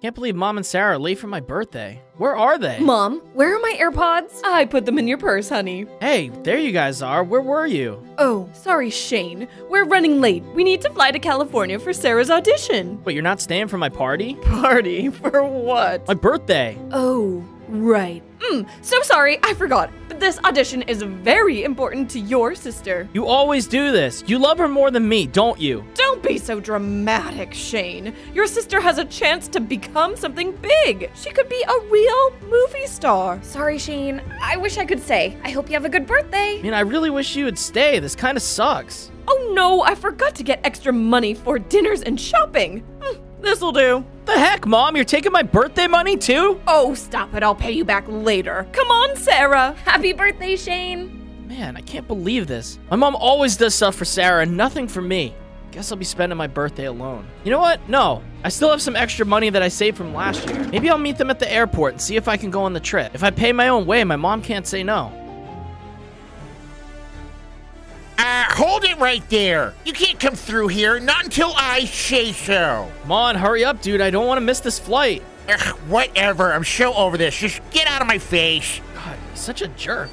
Can't believe Mom and Sarah are late for my birthday. Where are they? Mom, where are my AirPods? I put them in your purse, honey. Hey, there you guys are. Where were you? Oh, sorry, Shane. We're running late. We need to fly to California for Sarah's audition. But you're not staying for my party? Party? For what? My birthday. Oh, right. So sorry, I forgot. But this audition is very important to your sister. You always do this. You love her more than me, don't you? Don't be so dramatic, Shane. Your sister has a chance to become something big. She could be a real movie star. Sorry, Shane. I wish I could stay. I hope you have a good birthday. I mean, I really wish you would stay. This kind of sucks. Oh no, I forgot to get extra money for dinners and shopping. This'll do. The heck, Mom? You're taking my birthday money, too? Oh, stop it. I'll pay you back later. Come on, Sarah. Happy birthday, Shane. Man, I can't believe this. My mom always does stuff for Sarah and nothing for me. Guess I'll be spending my birthday alone. You know what? No. I still have some extra money that I saved from last year. Maybe I'll meet them at the airport and see if I can go on the trip. If I pay my own way, my mom can't say no. Hold it right there. You can't come through here, not until I say so. Come on, hurry up, dude. I don't want to miss this flight. Ugh, whatever. I'm so over this. Just get out of my face. God, he's such a jerk.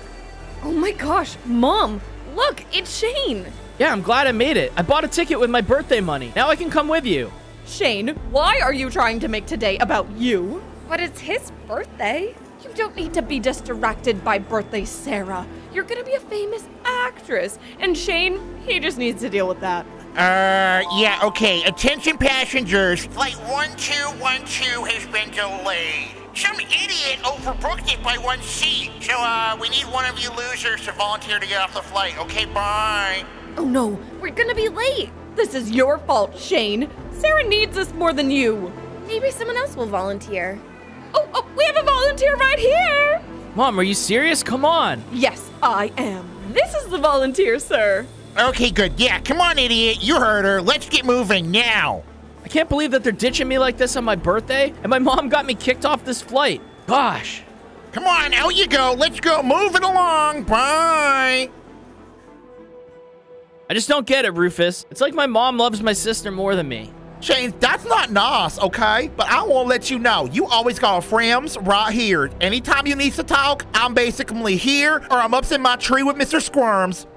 Oh my gosh, Mom. Look, it's Shane. Yeah, I'm glad I made it. I bought a ticket with my birthday money. Now I can come with you. Shane, why are you trying to make today about you? But it's his birthday. You don't need to be distracted by birthday Sarah. You're gonna be a famous actress. And Shane, he just needs to deal with that. Yeah, okay. Attention passengers. Flight 1212 has been delayed. Some idiot overbooked it by one seat. So, we need one of you losers to volunteer to get off the flight. Okay, bye. Oh no, we're gonna be late. This is your fault, Shane. Sarah needs us more than you. Maybe someone else will volunteer. Oh, we have a volunteer right here. Mom, are you serious? Come on. Yes, I am. This is the volunteer, sir. Okay, good. Yeah, come on, idiot. You heard her. Let's get moving now. I can't believe that they're ditching me like this on my birthday, and my mom got me kicked off this flight. Gosh. Come on, out you go. Let's go. Move it along. Bye. I just don't get it, Rufus. It's like my mom loves my sister more than me. Shane, that's not nice, okay? But I want to let you know, you always got friends right here. Anytime you need to talk, I'm basically here, or I'm up in my tree with Mr. Squirms.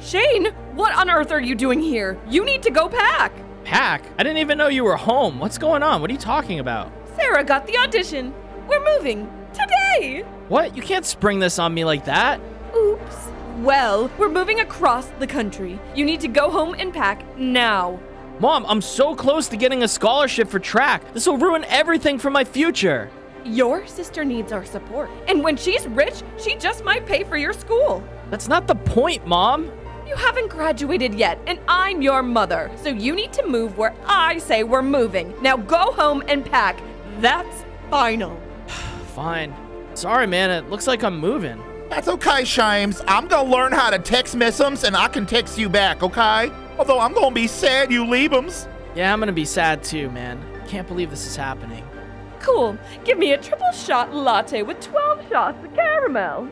Shane, what on earth are you doing here? You need to go pack. Pack? I didn't even know you were home. What's going on? What are you talking about? Sarah got the audition. We're moving today. What? You can't spring this on me like that. Oops. Well, we're moving across the country. You need to go home and pack now. Mom, I'm so close to getting a scholarship for track. This will ruin everything for my future. Your sister needs our support. And when she's rich, she just might pay for your school. That's not the point, Mom. You haven't graduated yet, and I'm your mother. So you need to move where I say we're moving. Now go home and pack. That's final. Fine. Sorry, man. It looks like I'm moving. That's okay, Shames. I'm going to learn how to text Missums, and I can text you back, okay? Although I'm gonna be sad you leave 'ems. Yeah, I'm gonna be sad too, man. Can't believe this is happening. Cool. Give me a triple shot latte with 12 shots of caramel.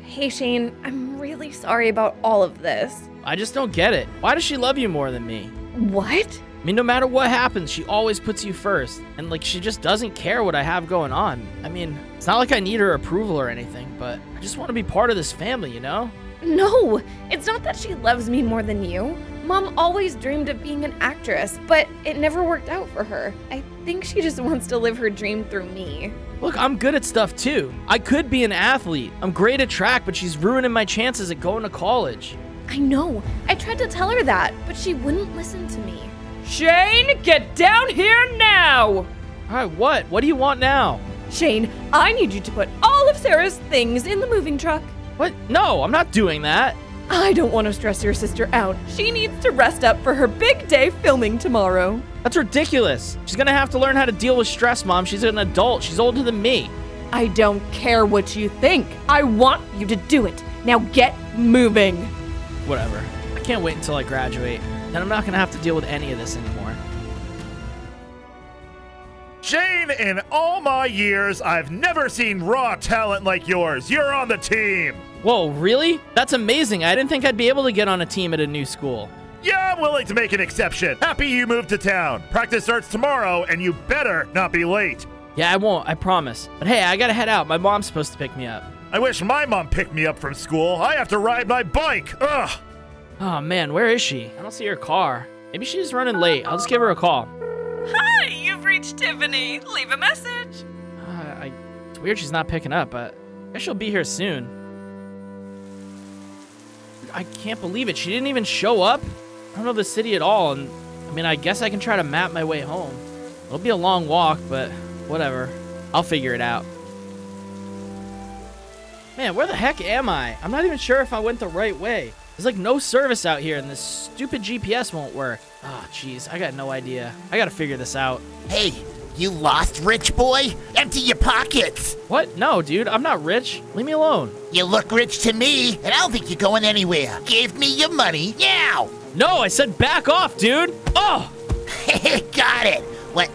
Hey, Shane, I'm really sorry about all of this. I just don't get it. Why does she love you more than me? What? I mean, no matter what happens, she always puts you first. And, like, she just doesn't care what I have going on. I mean, it's not like I need her approval or anything, but I just want to be part of this family, you know? No, it's not that she loves me more than you. Mom always dreamed of being an actress, but it never worked out for her. I think she just wants to live her dream through me. Look, I'm good at stuff too. I could be an athlete. I'm great at track, but she's ruining my chances at going to college. I know. I tried to tell her that, but she wouldn't listen to me. Shane, get down here now! All right, what? What do you want now? Shane, I need you to put all of Sarah's things in the moving truck. What? No, I'm not doing that. I don't want to stress your sister out. She needs to rest up for her big day filming tomorrow. That's ridiculous. She's going to have to learn how to deal with stress, Mom. She's an adult. She's older than me. I don't care what you think. I want you to do it. Now get moving. Whatever. I can't wait until I graduate. Then I'm not going to have to deal with any of this anymore. Shane, in all my years, I've never seen raw talent like yours. You're on the team. Whoa, really? That's amazing. I didn't think I'd be able to get on a team at a new school. Yeah, I'm willing to make an exception. Happy you moved to town. Practice starts tomorrow, and you better not be late. Yeah, I won't. I promise. But hey, I gotta head out. My mom's supposed to pick me up. I wish my mom picked me up from school. I have to ride my bike. Ugh. Oh, man. Where is she? I don't see her car. Maybe she's running late. I'll just give her a call. Hi, you've reached Tiffany. Leave a message. It's weird she's not picking up, but I guess she'll be here soon. I can't believe it. She didn't even show up. I don't know the city at all, and I mean, I guess I can try to map my way home. It'll be a long walk, but whatever. I'll figure it out. Man, where the heck am I? I'm not even sure if I went the right way. There's like no service out here, and this stupid GPS won't work. Oh, jeez, I got no idea. I gotta figure this out. Hey, you lost, rich boy? Empty your pockets. What? No, dude, I'm not rich. Leave me alone. You look rich to me, and I don't think you're going anywhere. Give me your money now. No, I said back off, dude. Oh! Got it. What?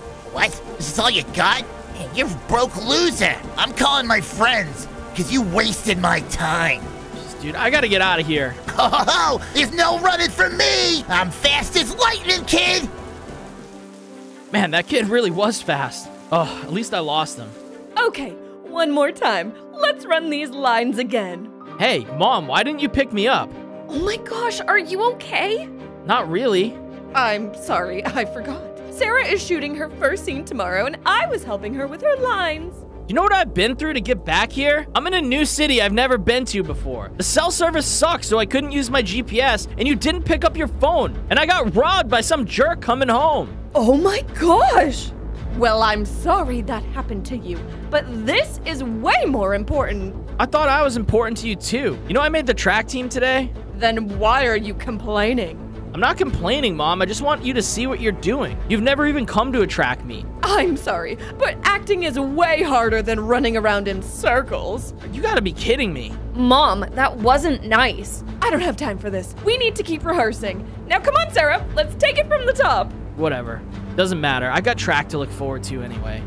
This is all you got? Man, you're a broke loser. I'm calling my friends, because you wasted my time. Dude, I gotta get out of here. Oh, there's no running from me. I'm fast as lightning, kid. Man, that kid really was fast. Oh, at least I lost him. Okay, one more time. Let's run these lines again. Hey, Mom, why didn't you pick me up? Oh my gosh, are you okay? Not really. I'm sorry, I forgot. Sarah is shooting her first scene tomorrow, and I was helping her with her lines. You know what I've been through to get back here? I'm in a new city I've never been to before. The cell service sucks, so I couldn't use my GPS, and you didn't pick up your phone. And I got robbed by some jerk coming home. Oh my gosh! Well, I'm sorry that happened to you, but this is way more important. I thought I was important to you too. You know I made the track team today? Then why are you complaining? I'm not complaining, Mom. I just want you to see what you're doing. You've never even come to a track meet. I'm sorry, but acting is way harder than running around in circles. You gotta be kidding me. Mom, that wasn't nice. I don't have time for this. We need to keep rehearsing. Now come on, Sarah. Let's take it from the top. Whatever. Doesn't matter. I got track to look forward to anyway.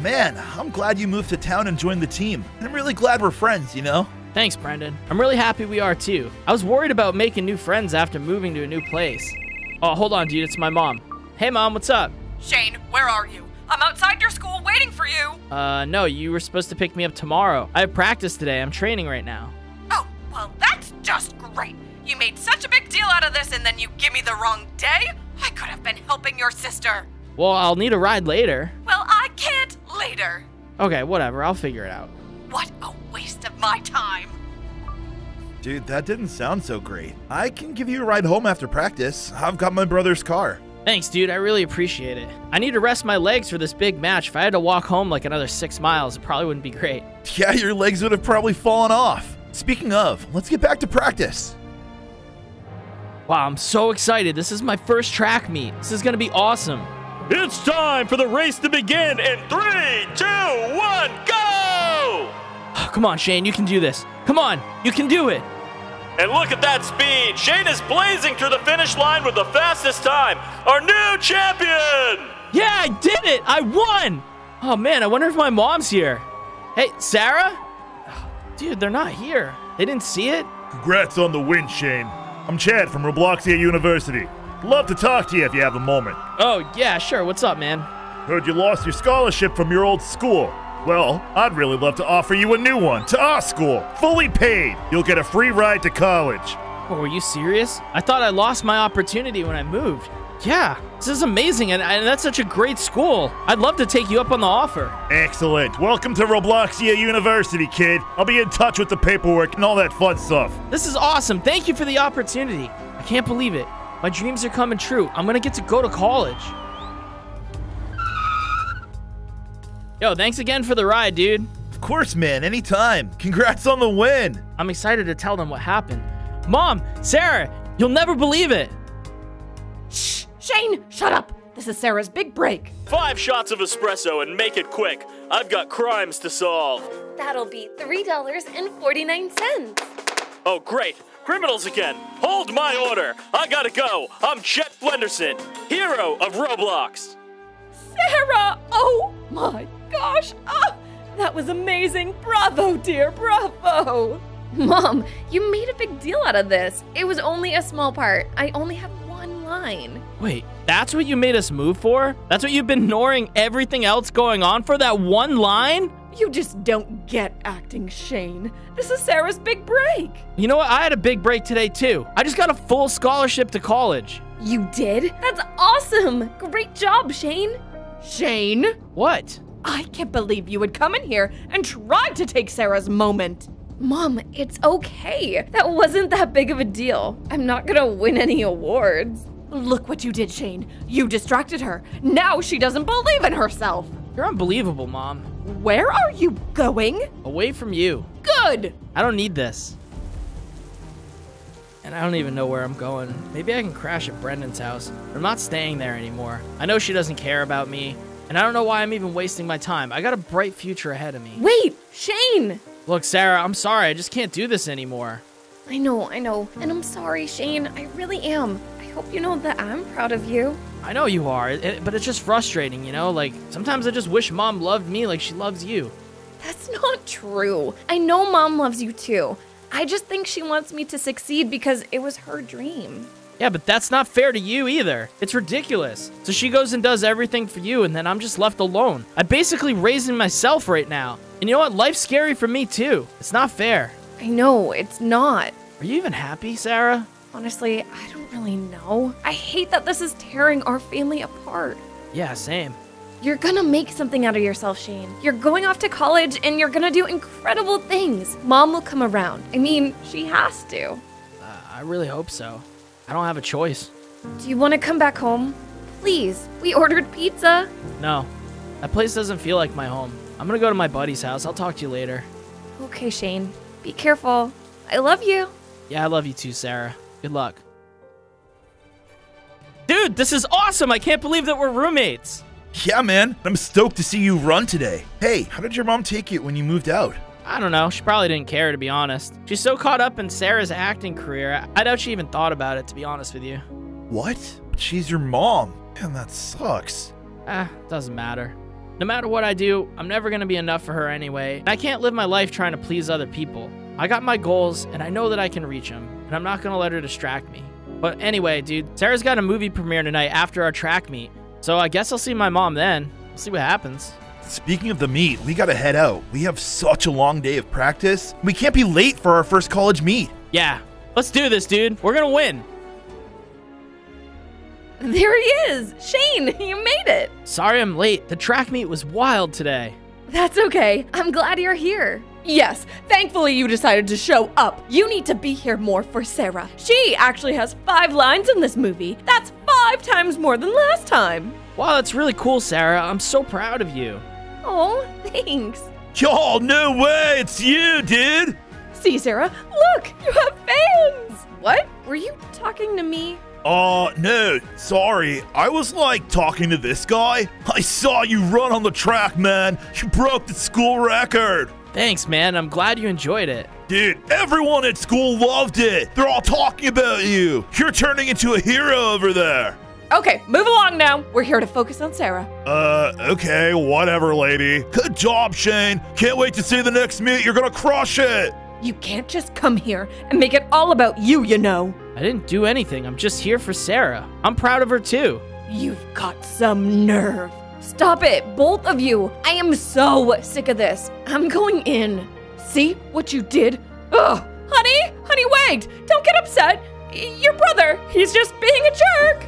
Man, I'm glad you moved to town and joined the team. I'm really glad we're friends, you know? Thanks, Brendan. I'm really happy we are, too. I was worried about making new friends after moving to a new place. Oh, hold on, dude. It's my mom. Hey, Mom, what's up? Shane, where are you? I'm outside your school waiting for you. No, you were supposed to pick me up tomorrow. I have practice today. I'm training right now. Oh, well, that's just great. You made such a big deal out of this, and then you give me the wrong day? I could have been helping your sister. Well, I'll need a ride later. Well, I can't later. Okay, whatever. I'll figure it out. What a waste of my time. Dude, that didn't sound so great. I can give you a ride home after practice. I've got my brother's car. Thanks, dude. I really appreciate it. I need to rest my legs for this big match. If I had to walk home like another 6 miles, it probably wouldn't be great. Yeah, your legs would have probably fallen off. Speaking of, let's get back to practice. Wow, I'm so excited. This is my first track meet. This is going to be awesome. It's time for the race to begin in 3, 2, 1, go! Come on, Shane, you can do this. Come on, you can do it. And look at that speed. Shane is blazing through the finish line with the fastest time. Our new champion! Yeah, I did it! I won! Oh, man, I wonder if my mom's here. Hey, Sarah? Oh, dude, they're not here. They didn't see it? Congrats on the win, Shane. I'm Chad from Robloxia University. Love to talk to you if you have a moment. Oh, yeah, sure. What's up, man? Heard you lost your scholarship from your old school. Well, I'd really love to offer you a new one to our school, fully paid. You'll get a free ride to college. Oh, are you serious? I thought I lost my opportunity when I moved. Yeah, this is amazing, and that's such a great school. I'd love to take you up on the offer. Excellent. Welcome to Robloxia University, kid. I'll be in touch with the paperwork and all that fun stuff. This is awesome. Thank you for the opportunity. I can't believe it. My dreams are coming true. I'm gonna get to go to college. Yo, thanks again for the ride, dude. Of course, man, anytime. Congrats on the win. I'm excited to tell them what happened. Mom, Sarah, you'll never believe it. Shh, Shane, shut up. This is Sarah's big break. 5 shots of espresso and make it quick. I've got crimes to solve. That'll be $3.49. Oh, great. Criminals again. Hold my order. I gotta go. I'm Chet Flenderson, hero of Roblox. Sarah, oh my gosh, that was amazing. Bravo, dear, bravo. Mom, you made a big deal out of this. It was only a small part. I only have one line. Wait, that's what you made us move for? That's what you've been ignoring everything else going on for, that one line? You just don't get acting, Shane. This is Sarah's big break. You know what? I had a big break today, too. I just got a full scholarship to college. You did? That's awesome. Great job, Shane. Shane? What? I can't believe you would come in here and try to take Sarah's moment. Mom, it's okay. That wasn't that big of a deal. I'm not gonna win any awards. Look what you did, Shane. You distracted her. Now she doesn't believe in herself. You're unbelievable, Mom. Where are you going? Away from you. Good. I don't need this. And I don't even know where I'm going. Maybe I can crash at Brendan's house. I'm not staying there anymore. I know she doesn't care about me. And I don't know why I'm even wasting my time. I got a bright future ahead of me. Wait, Shane! Look, Sarah, I'm sorry. I just can't do this anymore. I know. And I'm sorry, Shane. I really am. I hope you know that I'm proud of you. I know you are, but it's just frustrating, you know? Like, sometimes I just wish Mom loved me like she loves you. That's not true. I know Mom loves you, too. I just think she wants me to succeed because it was her dream. Yeah, but that's not fair to you either. It's ridiculous. So she goes and does everything for you, and then I'm just left alone. I'm basically raising myself right now. And you know what? Life's scary for me, too. It's not fair. I know, it's not. Are you even happy, Sarah? Honestly, I don't really know. I hate that this is tearing our family apart. Yeah, same. You're gonna make something out of yourself, Shane. You're going off to college, and you're gonna do incredible things. Mom will come around. I mean, she has to. I really hope so. I don't have a choice. Do you want to come back home? Please, we ordered pizza. No, that place doesn't feel like my home. I'm gonna go to my buddy's house. I'll talk to you later. Okay, Shane, be careful. I love you. Yeah, I love you too, Sarah. Good luck. Dude, this is awesome. I can't believe that we're roommates. Yeah, man, I'm stoked to see you run today. Hey, how did your mom take it when you moved out? I don't know. She probably didn't care, to be honest. She's so caught up in Sarah's acting career, I doubt she even thought about it, to be honest with you. What? She's your mom. Man, that sucks. Doesn't matter. No matter what I do, I'm never going to be enough for her anyway. And I can't live my life trying to please other people. I got my goals, and I know that I can reach them. And I'm not going to let her distract me. But anyway, dude, Sarah's got a movie premiere tonight after our track meet. So I guess I'll see my mom then. We'll see what happens. Speaking of the meet, we gotta head out. We have such a long day of practice. We can't be late for our first college meet. Yeah, let's do this, dude. We're gonna win. There he is. Shane, you made it. Sorry I'm late. The track meet was wild today. That's okay. I'm glad you're here. Yes, thankfully you decided to show up. You need to be here more for Sarah. She actually has 5 lines in this movie. That's 5 times more than last time. Wow, that's really cool, Sarah. I'm so proud of you. Oh, thanks. Y'all, no way! It's you, dude! See, Sarah? Look! You have fans! What? Were you talking to me? No. Sorry. I was, like, talking to this guy. I saw you run on the track, man. You broke the school record. Thanks, man. I'm glad you enjoyed it. Dude, everyone at school loved it. They're all talking about you. You're turning into a hero over there. Okay, move along now. We're here to focus on Sarah. Okay, whatever, lady. Good job, Shane. Can't wait to see the next meet. You're gonna crush it. You can't just come here and make it all about you, you know. I didn't do anything. I'm just here for Sarah. I'm proud of her, too. You've got some nerve. Stop it, both of you. I am so sick of this. I'm going in. See what you did? Ugh, honey, wait. Don't get upset. Your brother, he's just being a jerk.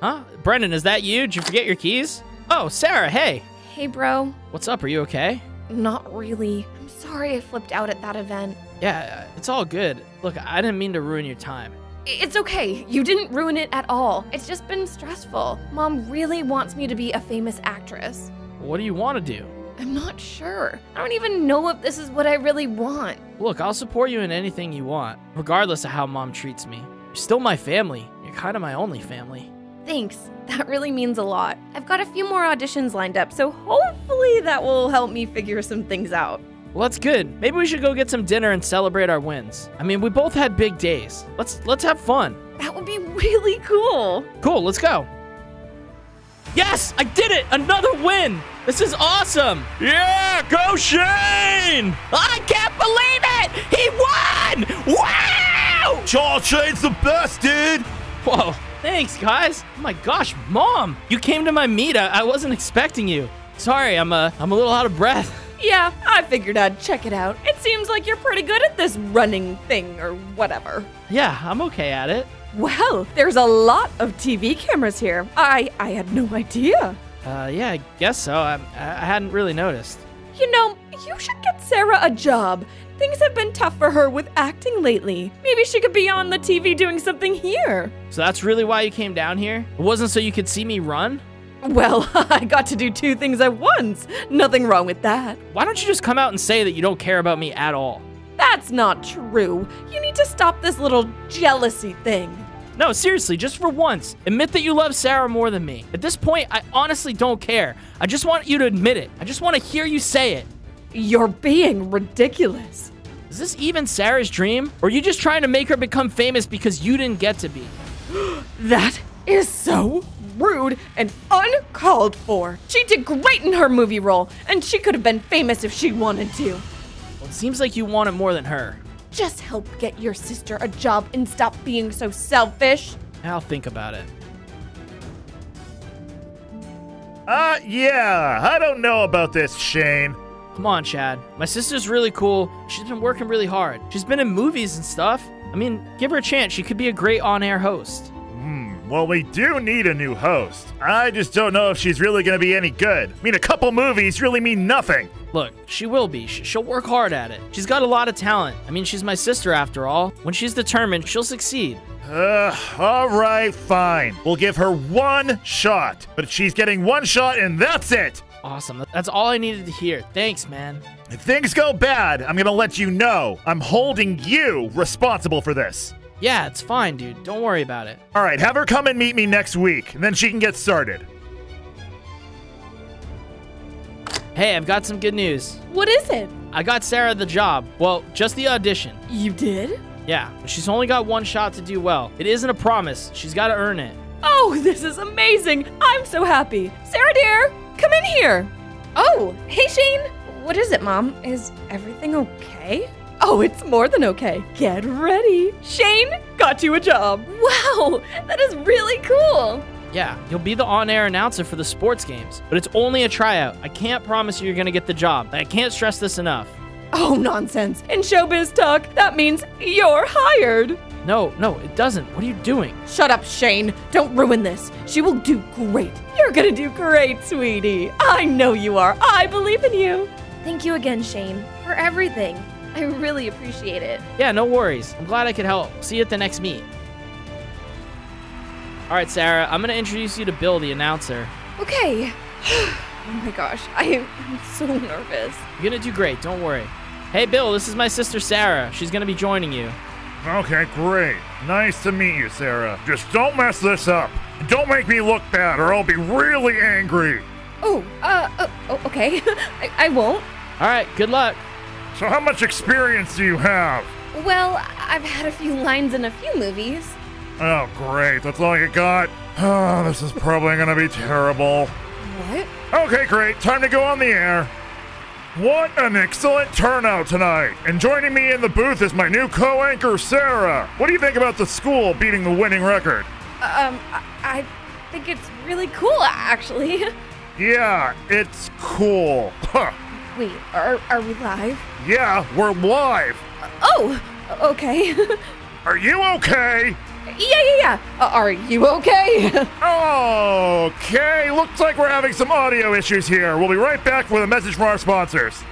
Huh? Brendan, is that you? Did you forget your keys? Oh, Sarah, hey. Hey, bro. What's up? Are you okay? Not really. I'm sorry I flipped out at that event. Yeah, it's all good. Look, I didn't mean to ruin your time. It's okay. You didn't ruin it at all. It's just been stressful. Mom really wants me to be a famous actress. What do you want to do? I'm not sure. I don't even know if this is what I really want. Look, I'll support you in anything you want, regardless of how Mom treats me. You're still my family. You're kind of my only family. Thanks. That really means a lot. I've got a few more auditions lined up, so hopefully that will help me figure some things out. Well, that's good. Maybe we should go get some dinner and celebrate our wins. I mean, we both had big days. Let's have fun. That would be really cool. Cool, let's go. Yes, I did it. Another win. This is awesome. Yeah, go Shane. I can't believe it. He won. Wow. Charles Shane's the best, dude. Whoa. Thanks, guys. Oh my gosh, Mom. You came to my meet. I wasn't expecting you. Sorry, I'm a little out of breath. Yeah, I figured I'd check it out. It seems like you're pretty good at this running thing or whatever. Yeah, I'm okay at it. Well, there's a lot of TV cameras here. I had no idea. Yeah, I guess so. I hadn't really noticed. You know, you should get Sarah a job. Things have been tough for her with acting lately. Maybe she could be on the TV doing something here. So that's really why you came down here? It wasn't so you could see me run? Well, I got to do two things at once. Nothing wrong with that. Why don't you just come out and say that you don't care about me at all? That's not true. You need to stop this little jealousy thing. No, seriously, just for once, admit that you love Sarah more than me. At this point, I honestly don't care. I just want you to admit it. I just want to hear you say it. You're being ridiculous. Is this even Sarah's dream? Or are you just trying to make her become famous because you didn't get to be? That is so rude and uncalled for. She did great in her movie role, and she could have been famous if she wanted to. Well, it seems like you want it more than her. Just help get your sister a job and stop being so selfish. I'll think about it. Yeah, I don't know about this, Shane. Come on, Chad. My sister's really cool. She's been working really hard. She's been in movies and stuff. I mean, give her a chance. She could be a great on-air host. Well, we do need a new host. I just don't know if she's really going to be any good. I mean, a couple movies really mean nothing. Look, she will be. She'll work hard at it. She's got a lot of talent. I mean, she's my sister after all. When she's determined, she'll succeed. All right, fine. We'll give her one shot. But she's getting one shot and that's it. Awesome. That's all I needed to hear. Thanks, man. If things go bad, I'm going to let you know. I'm holding you responsible for this. Yeah, it's fine, dude. Don't worry about it. All right, have her come and meet me next week, and then she can get started. Hey, I've got some good news. What is it? I got Sarah the job. Well, just the audition. You did? Yeah, but she's only got one shot to do well. It isn't a promise. She's got to earn it. Oh, this is amazing. I'm so happy. Sarah, dear, come in here. Oh, hey, Shane. What is it, Mom? Is everything okay? Oh, it's more than okay. Get ready. Shane, got you a job. Wow, that is really cool. Yeah, you'll be the on-air announcer for the sports games, but it's only a tryout. I can't promise you're going to get the job. I can't stress this enough. Oh, nonsense. In showbiz talk, that means you're hired. No, it doesn't. What are you doing? Shut up, Shane. Don't ruin this. She will do great. You're going to do great, sweetie. I know you are. I believe in you. Thank you again, Shane, for everything. I really appreciate it. Yeah, no worries. I'm glad I could help. See you at the next meet. All right, Sarah, I'm going to introduce you to Bill, the announcer. Okay. Oh my gosh, I'm so nervous. You're going to do great. Don't worry. Hey, Bill, this is my sister, Sarah. She's going to be joining you. Okay, great. Nice to meet you, Sarah. Just don't mess this up. Don't make me look bad or I'll be really angry. Oh, okay. I won't. All right, good luck. So how much experience do you have? Well, I've had a few lines in a few movies. Oh, great. That's all you got? Oh, this is probably going to be terrible. What? Okay, great. Time to go on the air. What an excellent turnout tonight. And joining me in the booth is my new co-anchor, Sarah. What do you think about the school beating the winning record? I think it's really cool, actually. Yeah, it's cool. Huh. Wait, are we live? Yeah, we're live. Oh, okay. Are you okay? Yeah. Are you okay? Okay, looks like we're having some audio issues here. We'll be right back with a message from our sponsors.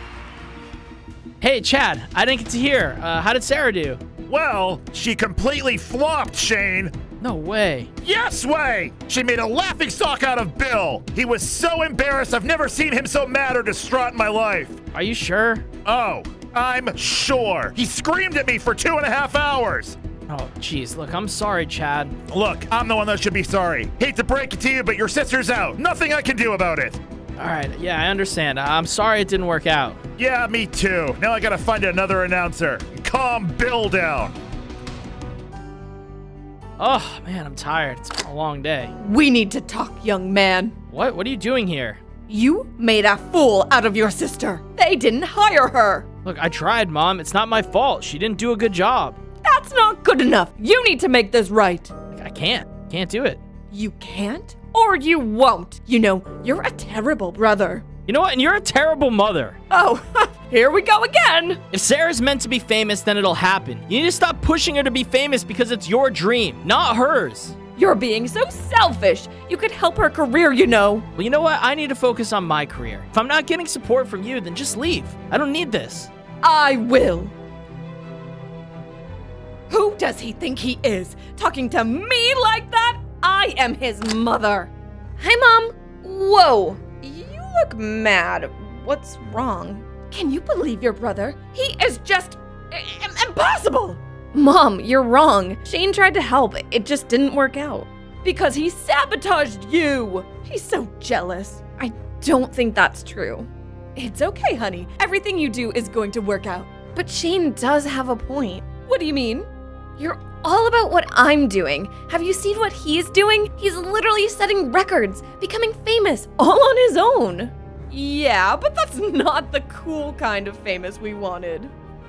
Hey, Chad, I didn't get to hear. How did Sarah do? Well, she completely flopped, Shane. No way. Yes way! She made a laughingstock out of Bill. He was so embarrassed. I've never seen him so mad or distraught in my life. Are you sure? Oh, I'm sure. He screamed at me for 2.5 hours. Oh, jeez. Look, I'm sorry, Chad. Look, I'm the one that should be sorry. Hate to break it to you, but your sister's out. Nothing I can do about it. All right. Yeah, I understand. I'm sorry it didn't work out. Yeah, me too. Now I gotta find another announcer. Calm Bill down. Oh, man, I'm tired. It's been a long day. We need to talk, young man. What? What are you doing here? You made a fool out of your sister. They didn't hire her. Look, I tried, Mom. It's not my fault. She didn't do a good job. That's not good enough. You need to make this right. Look, I can't. Can't do it. You can't or you won't. You know, you're a terrible brother. You know what? And you're a terrible mother. Oh, here we go again. If Sarah's meant to be famous, then it'll happen. You need to stop pushing her to be famous because it's your dream, not hers. You're being so selfish. You could help her career, you know. Well, you know what? I need to focus on my career. If I'm not getting support from you, then just leave. I don't need this. I will. Who does he think he is? Talking to me like that? I am his mother. Hi, Mom. Whoa, you look mad. What's wrong? Can you believe your brother? He is just impossible. Mom, you're wrong. Shane tried to help. It just didn't work out. Because he sabotaged you. He's so jealous. I don't think that's true. It's okay, honey. Everything you do is going to work out. But Shane does have a point. What do you mean? You're all about what I'm doing. Have you seen what he's doing? He's literally setting records, becoming famous, all on his own. Yeah, but that's not the cool kind of famous we wanted.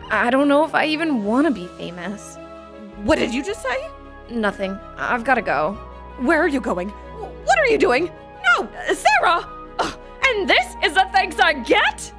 I don't know if I even want to be famous. What did you just say? Nothing. I've got to go. Where are you going? What are you doing? No, Sarah! Ugh, and this is the thanks I get?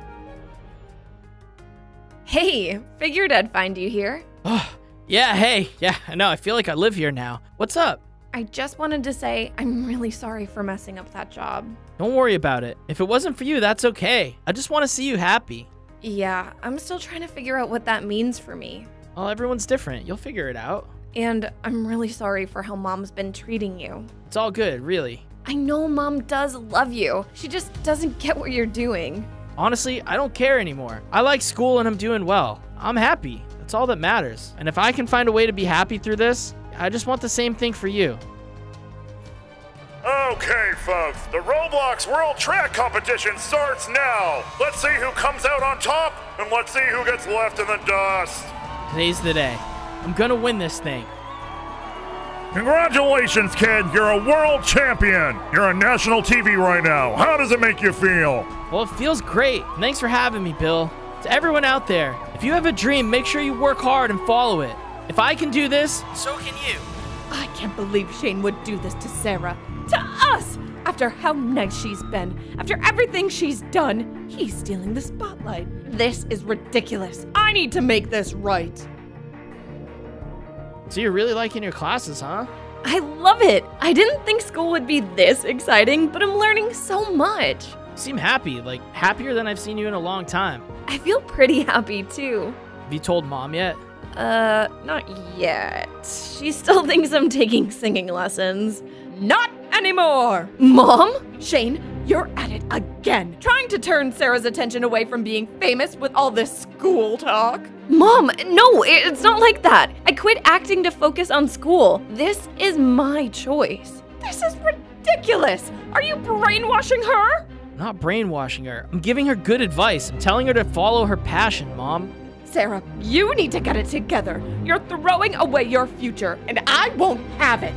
Hey, figured I'd find you here. Oh, yeah, hey. Yeah, I know. I feel like I live here now. What's up? I just wanted to say I'm really sorry for messing up that job. Don't worry about it. If it wasn't for you, that's okay. I just want to see you happy. Yeah, I'm still trying to figure out what that means for me. Well, everyone's different. You'll figure it out. And I'm really sorry for how Mom's been treating you. It's all good, really. I know Mom does love you. She just doesn't get what you're doing. Honestly, I don't care anymore. I like school and I'm doing well. I'm happy. That's all that matters. And if I can find a way to be happy through this, I just want the same thing for you. Okay, folks, the Roblox World Track Competition starts now. Let's see who comes out on top, and let's see who gets left in the dust. Today's the day. I'm gonna win this thing. Congratulations, kid. You're a world champion. You're on national TV right now. How does it make you feel? Well, it feels great. Thanks for having me, Bill. To everyone out there, if you have a dream, make sure you work hard and follow it. If I can do this, so can you. I can't believe Shane would do this to Sarah. To us! After how nice she's been, after everything she's done, he's stealing the spotlight. This is ridiculous. I need to make this right. So you're really liking your classes, huh? I love it. I didn't think school would be this exciting, but I'm learning so much. You seem happy, like happier than I've seen you in a long time. I feel pretty happy too. Have you told Mom yet? Not yet. She still thinks I'm taking singing lessons. Not anymore! Mom? Shane, you're at it again. Trying to turn Sarah's attention away from being famous with all this school talk. Mom, no, it's not like that. I quit acting to focus on school. This is my choice. This is ridiculous. Are you brainwashing her? I'm not brainwashing her. I'm giving her good advice. I'm telling her to follow her passion, Mom. Sarah, you need to get it together. You're throwing away your future, and I won't have it.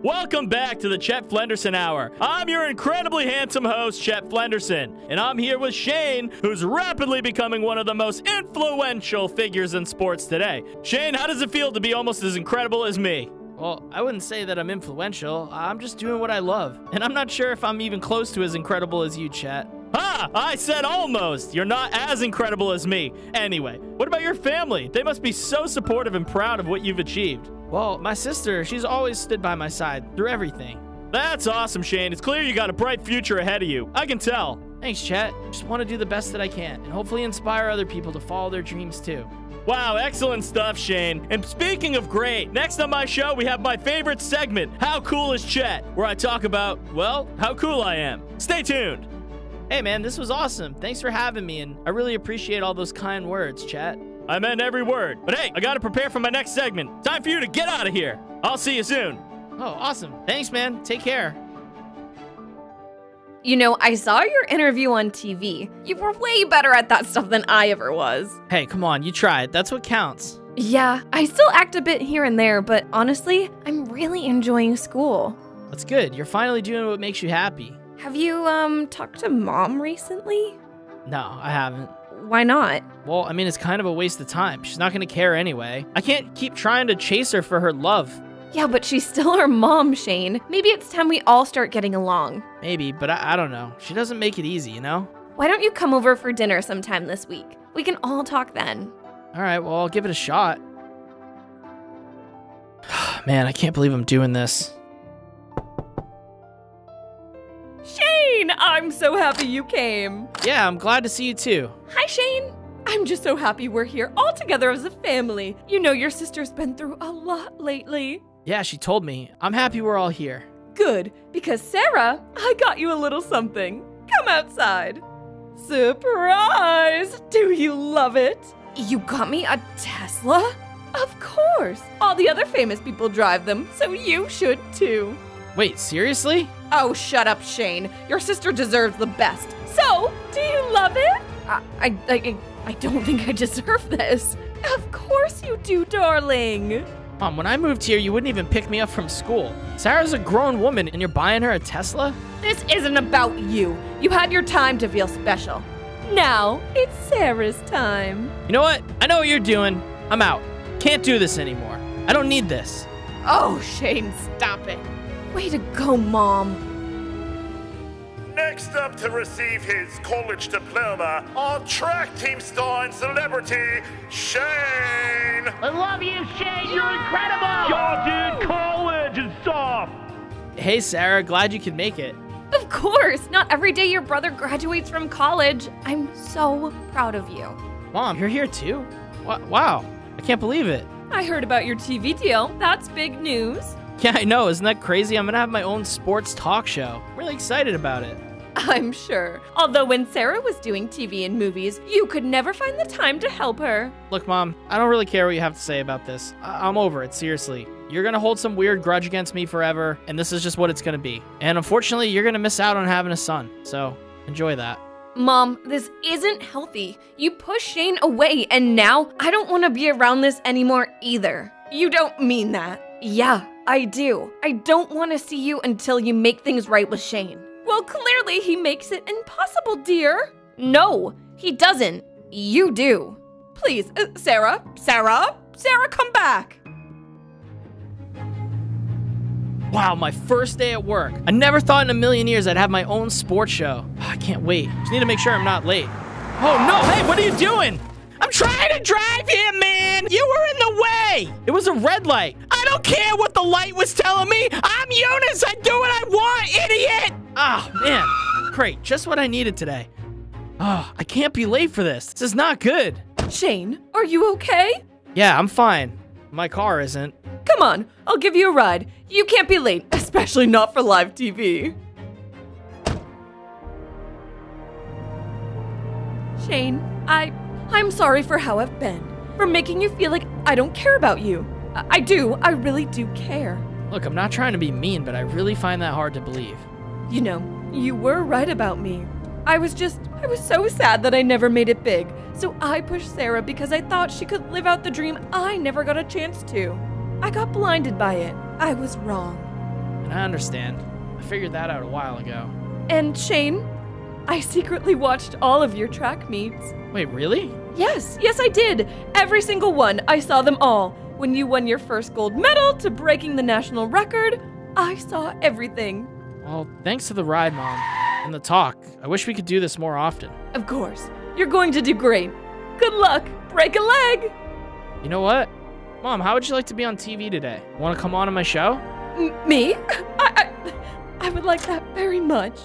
Welcome back to the Chet Flenderson Hour. I'm your incredibly handsome host, Chet Flenderson, and I'm here with Shane, who's rapidly becoming one of the most influential figures in sports today. Shane, how does it feel to be almost as incredible as me? Well, I wouldn't say that I'm influential. I'm just doing what I love, and I'm not sure if I'm even close to as incredible as you, Chet. Ah, I said almost. You're not as incredible as me. Anyway, what about your family? They must be so supportive and proud of what you've achieved. Well, my sister, she's always stood by my side through everything. That's awesome, Shane. It's clear you got a bright future ahead of you. I can tell. Thanks, Chet. Just want to do the best that I can and hopefully inspire other people to follow their dreams too. Wow, excellent stuff, Shane. And speaking of great, next on my show, we have my favorite segment, How Cool is Chet? Where I talk about, well, how cool I am. Stay tuned. Hey, man, this was awesome. Thanks for having me, and I really appreciate all those kind words, Chet. I meant every word. But hey, I gotta prepare for my next segment. Time for you to get out of here. I'll see you soon. Oh, awesome. Thanks, man. Take care. You know, I saw your interview on TV. You were way better at that stuff than I ever was. Hey, come on. You tried. That's what counts. Yeah, I still act a bit here and there, but honestly, I'm really enjoying school. That's good. You're finally doing what makes you happy. Have you, talked to Mom recently? No, I haven't. Why not? Well, I mean, it's kind of a waste of time. She's not going to care anyway. I can't keep trying to chase her for her love. Yeah, but she's still our mom, Shane. Maybe it's time we all start getting along. Maybe, but I don't know. She doesn't make it easy, you know? Why don't you come over for dinner sometime this week? We can all talk then. All right, well, I'll give it a shot. Man, I can't believe I'm doing this. Shane, I'm so happy you came. Yeah, I'm glad to see you too. Hi, Shane. I'm just so happy we're here all together as a family. You know, your sister's been through a lot lately. Yeah, she told me. I'm happy we're all here. Good, because Sarah, I got you a little something. Come outside. Surprise! Do you love it? You got me a Tesla? Of course. All the other famous people drive them, so you should too. Wait, seriously? Oh, shut up, Shane. Your sister deserves the best. So, do you love it? I don't think I deserve this. Of course you do, darling. Mom, when I moved here, you wouldn't even pick me up from school. Sarah's a grown woman, and you're buying her a Tesla? This isn't about you. You had your time to feel special. Now, it's Sarah's time. You know what? I know what you're doing. I'm out. Can't do this anymore. I don't need this. Oh, Shane, stop it. Way to go, Mom. Next up to receive his college diploma, our track team star and celebrity, Shane! I love you, Shane! You're incredible! Y'all, dude, college is soft! Hey, Sarah, glad you could make it. Of course! Not every day your brother graduates from college. I'm so proud of you. Mom, you're here too? Wow, I can't believe it. I heard about your TV deal. That's big news. Yeah, I know. Isn't that crazy? I'm gonna have my own sports talk show. I'm really excited about it. I'm sure. Although when Sarah was doing TV and movies, you could never find the time to help her. Look, Mom, I don't really care what you have to say about this. I'm over it, seriously. You're gonna hold some weird grudge against me forever, and this is just what it's gonna be. And unfortunately, you're gonna miss out on having a son. So, enjoy that. Mom, this isn't healthy. You pushed Shane away, and now I don't want to be around this anymore either. You don't mean that. Yeah. I do. I don't want to see you until you make things right with Shane. Well, clearly he makes it impossible, dear. No, he doesn't. You do. Please, Sarah, come back. Wow, my first day at work. I never thought in a million years I'd have my own sports show. I can't wait. Just need to make sure I'm not late. Oh no, hey, what are you doing? I'm trying to drive here, man! You were in the way! It was a red light. I don't care what the light was telling me! I'm Jonas! I do what I want, idiot! Oh, man. Great. Just what I needed today. Oh, I can't be late for this. This is not good. Shane, are you okay? Yeah, I'm fine. My car isn't. Come on, I'll give you a ride. You can't be late, especially not for live TV. Shane, I'm sorry for how I've been, for making you feel like I don't care about you. I do. I really do care. Look, I'm not trying to be mean, but I really find that hard to believe. You know, you were right about me. I was so sad that I never made it big. So I pushed Sarah because I thought she could live out the dream I never got a chance to. I got blinded by it. I was wrong. And I understand. I figured that out a while ago. And Shane, I secretly watched all of your track meets. Wait, really? Yes, I did. Every single one. I saw them all. When you won your first gold medal to breaking the national record, I saw everything. Well, thanks to the ride, Mom, and the talk. I wish we could do this more often. Of course. You're going to do great. Good luck. Break a leg. You know what? Mom, how would you like to be on TV today? Want to come on my show? Me? I would like that very much.